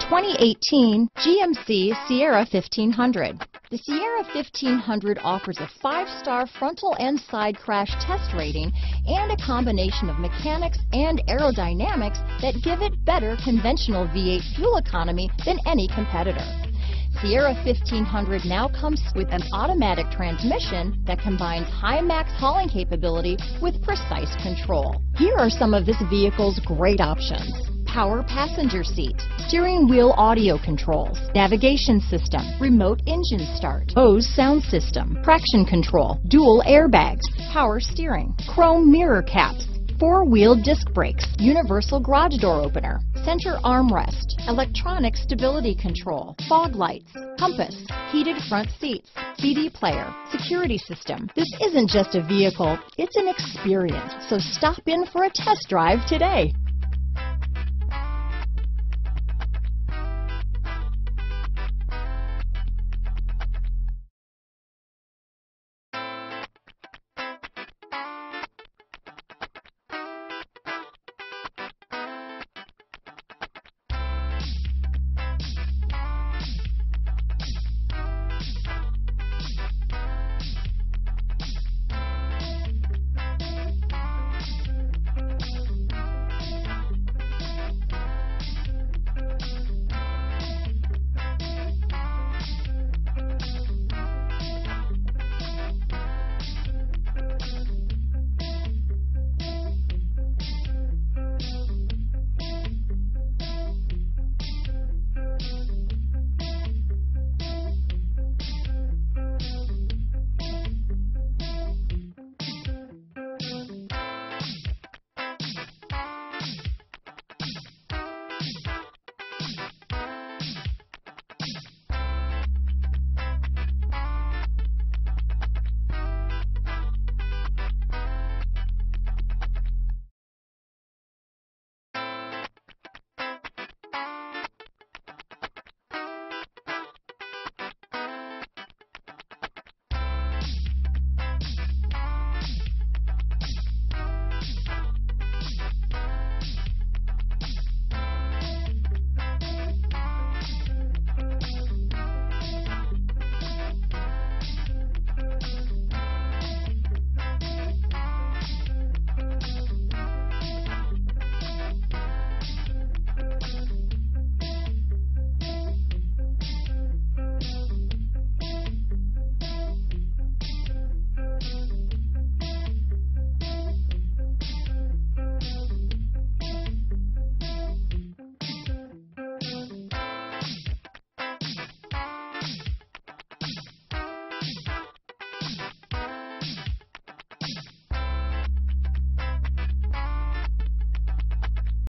2018 GMC Sierra 1500. The Sierra 1500 offers a 5-star frontal and side crash test rating and a combination of mechanics and aerodynamics that give it better conventional V8 fuel economy than any competitor. Sierra 1500 now comes with an automatic transmission that combines high max hauling capability with precise control. Here are some of this vehicle's great options: power passenger seat, steering wheel audio controls, navigation system, remote engine start, Bose sound system, traction control, dual airbags, power steering, chrome mirror caps, four-wheel disc brakes, universal garage door opener, center armrest, electronic stability control, fog lights, compass, heated front seats, CD player, security system. This isn't just a vehicle, it's an experience. So stop in for a test drive today.